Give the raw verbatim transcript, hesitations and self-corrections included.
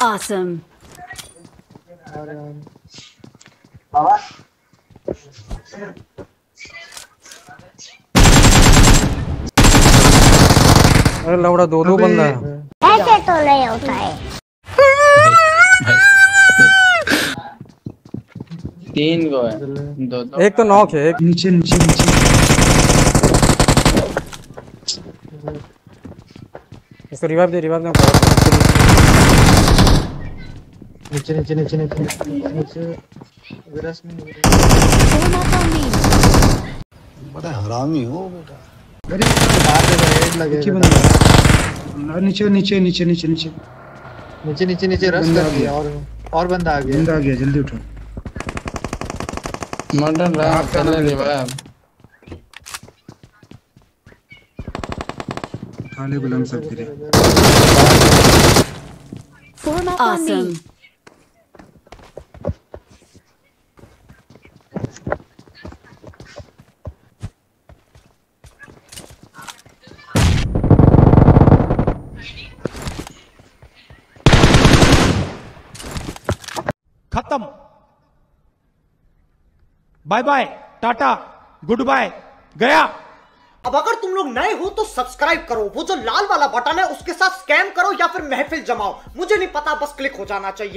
Awesome. अरे लौड़ा दो दो बंदा ऐसे तो नहीं होता है। तीन गो है, दो दो। एक तो नॉक है, एक नीचे नीचे नीचे। इसको रिवाइव दे, रिवाइव नीचे नीचे नीचे नीचे नीचे। ग्रास में बड़ा हरामी हो बेटा। अरे मार दे रेड लगे। बंदा नीचे नीचे नीचे नीचे नीचे नीचे नीचे नीचे रश कर दिया। और और बंदा आ गया, बंदा आ गया। जल्दी उठो। मर्डर रहा करने ले भाई। खाली बुलम सब गिरे। Form awesome. खत्म। Bye bye, Tata, good bye, गया। अब अगर तुम लोग नए हो तो सब्सक्राइब करो, वो जो लाल वाला बटन है उसके साथ स्कैम करो या फिर महफिल जमाओ, मुझे नहीं पता, बस क्लिक हो जाना चाहिए।